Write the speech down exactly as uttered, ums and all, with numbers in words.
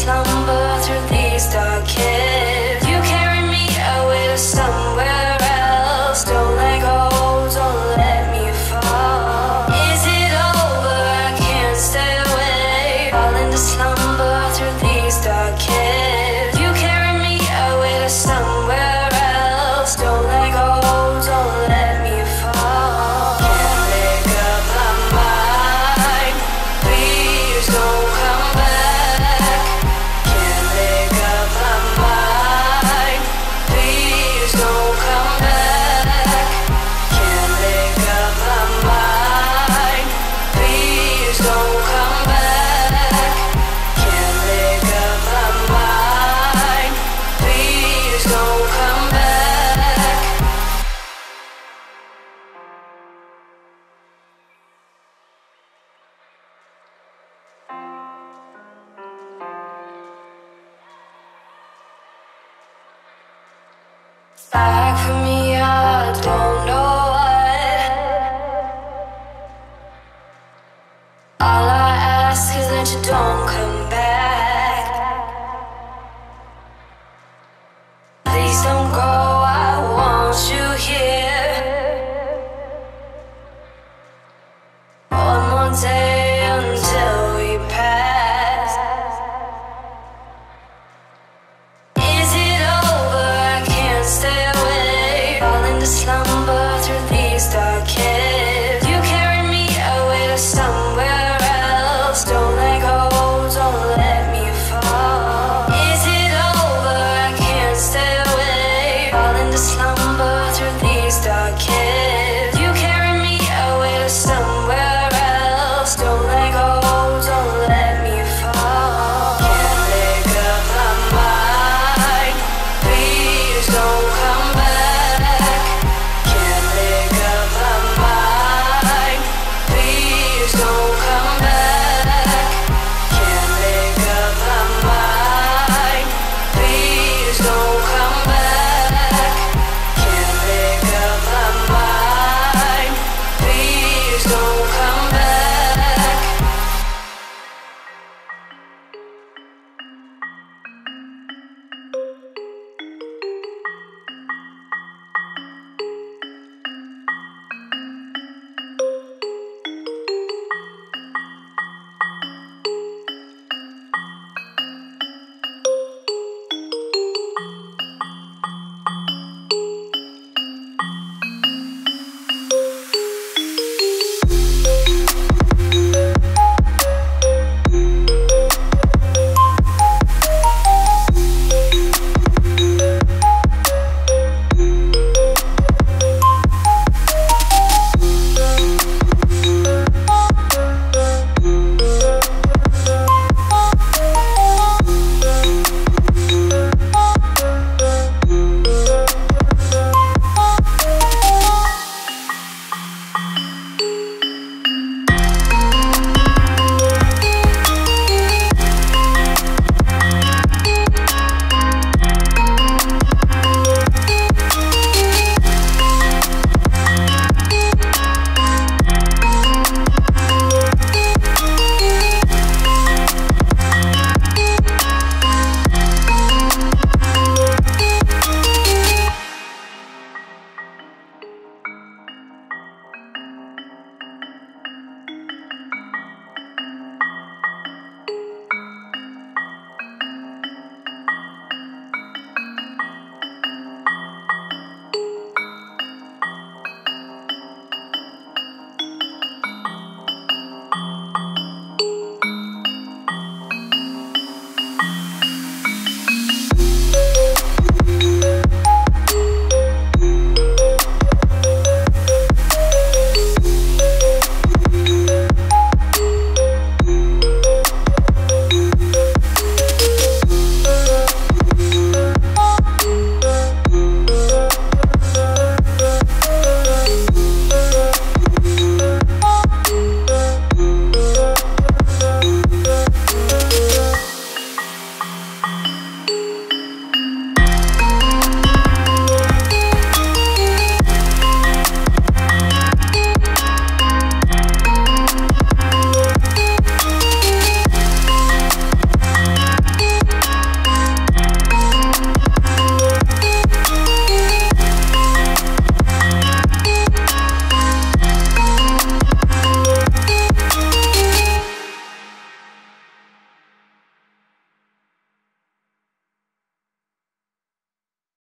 Slumber through these dark hills.